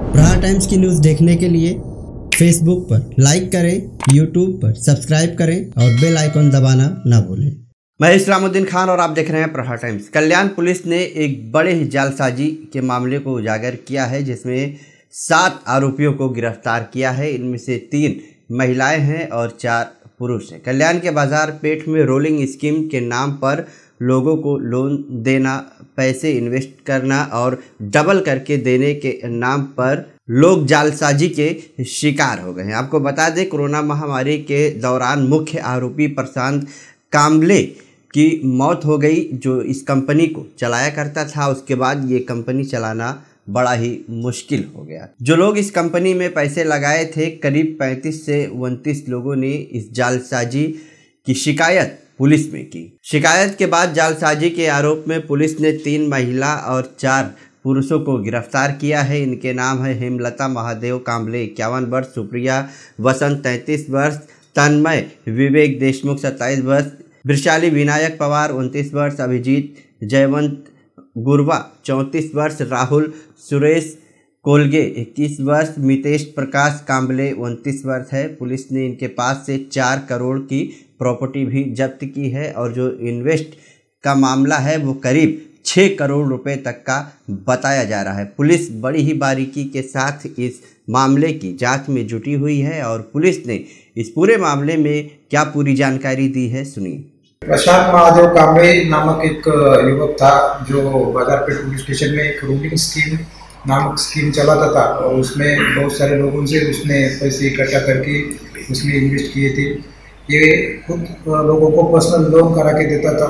प्रहार टाइम्स की न्यूज़ देखने के लिए फेसबुक पर लाइक करें, यूट्यूब पर सब्सक्राइब करें और बेल आइकॉन दबाना ना भूलें। मैं इस्लामुद्दीन खान और आप देख रहे हैं प्रहार टाइम्स। कल्याण पुलिस ने एक बड़े ही जालसाजी के मामले को उजागर किया है, जिसमें 7 आरोपियों को गिरफ्तार किया है। इनमें से 3 महिलाएं हैं और 4 पुरुष हैं। कल्याण के बाजार पेठ में रोलिंग स्कीम के नाम पर लोगों को लोन देना, पैसे इन्वेस्ट करना और डबल करके देने के नाम पर लोग जालसाजी के शिकार हो गए हैं। आपको बता दें, कोरोना महामारी के दौरान मुख्य आरोपी प्रशांत कांबले की मौत हो गई, जो इस कंपनी को चलाया करता था। उसके बाद ये कंपनी चलाना बड़ा ही मुश्किल हो गया। जो लोग इस कंपनी में पैसे लगाए थे, करीब 35 से 29 लोगों ने इस जालसाजी की शिकायत पुलिस में की। शिकायत के बाद जालसाजी के आरोप में पुलिस ने 3 महिला और 4 पुरुषों को गिरफ्तार किया है। इनके नाम है हेमलता महादेव कांबले 51 वर्ष, सुप्रिया वसंत 33 वर्ष, तन्मय विवेक देशमुख 27 वर्ष, वैशाली विनायक पवार 29 वर्ष, अभिजीत जयवंत गुरवा 34 वर्ष, राहुल सुरेश कोलगे 21 वर्ष, मितेश प्रकाश कांबले 29 वर्ष है। पुलिस ने इनके पास से 4 करोड़ की प्रॉपर्टी भी जब्त की है और जो इन्वेस्ट का मामला है वो करीब 6 करोड़ रुपए तक का बताया जा रहा है। पुलिस बड़ी ही बारीकी के साथ इस मामले की जांच में जुटी हुई है और पुलिस ने इस पूरे मामले में क्या पूरी जानकारी दी है, सुनिए। प्रशांत महादेव कांबले नामक एक युवक था जो बाजारपेट पुलिस स्टेशन में एक रोलिंग स्कीम नामक स्कीम चलाता था और उसमें बहुत सारे लोगों से उसने पैसे इकट्ठा करके उसमें इन्वेस्ट किए थे। ये खुद लोगों को पर्सनल लोन करा के देता था।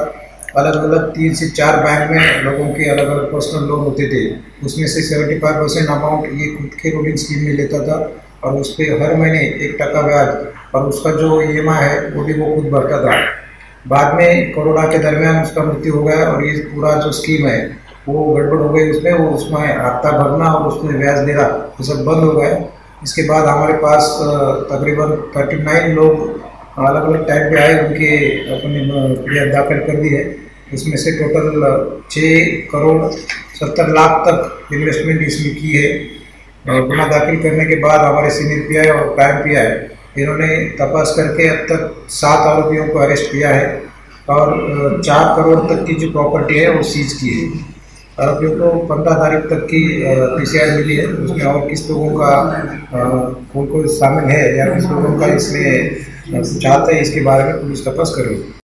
अलग अलग 3 से 4 बैंक में लोगों के अलग अलग पर्सनल लोन होते थे। उसमें से 75% अमाउंट ये खुद के रोलिंग स्कीम में लेता था और उस पर हर महीने 1 टका ब्याज और उसका जो EMI है वो भी वो खुद भरता था। बाद में कोरोना के दरमियान उसका मृत्यु हो गया और ये पूरा जो स्कीम है वो गड़बड़ हो गई। उसमें हफ्ता भरना और उसमें ब्याज देना वो सब बंद हो गया। इसके बाद हमारे पास तकरीबन 39 लोग अलग अलग टाइम पे आए, उनके अपने फरियाद दाखिल कर दी है। इसमें से टोटल 6 करोड़ 70 लाख तक इन्वेस्टमेंट इसमें की है। गुना दाखिल करने के बाद हमारे सीनियर PI और प्राइम PI इन्होंने तपास करके अब तक 7 आरोपियों को अरेस्ट किया है और 4 करोड़ तक की जो प्रॉपर्टी है वो सीज की है। आरोपियों को 15 तारीख तक की PCI मिली है। उसमें और किस लोगों का कौन शामिल है या किस लोगों का इसमें चाहते हैं, इसके बारे में पुलिस तपास कर रही है।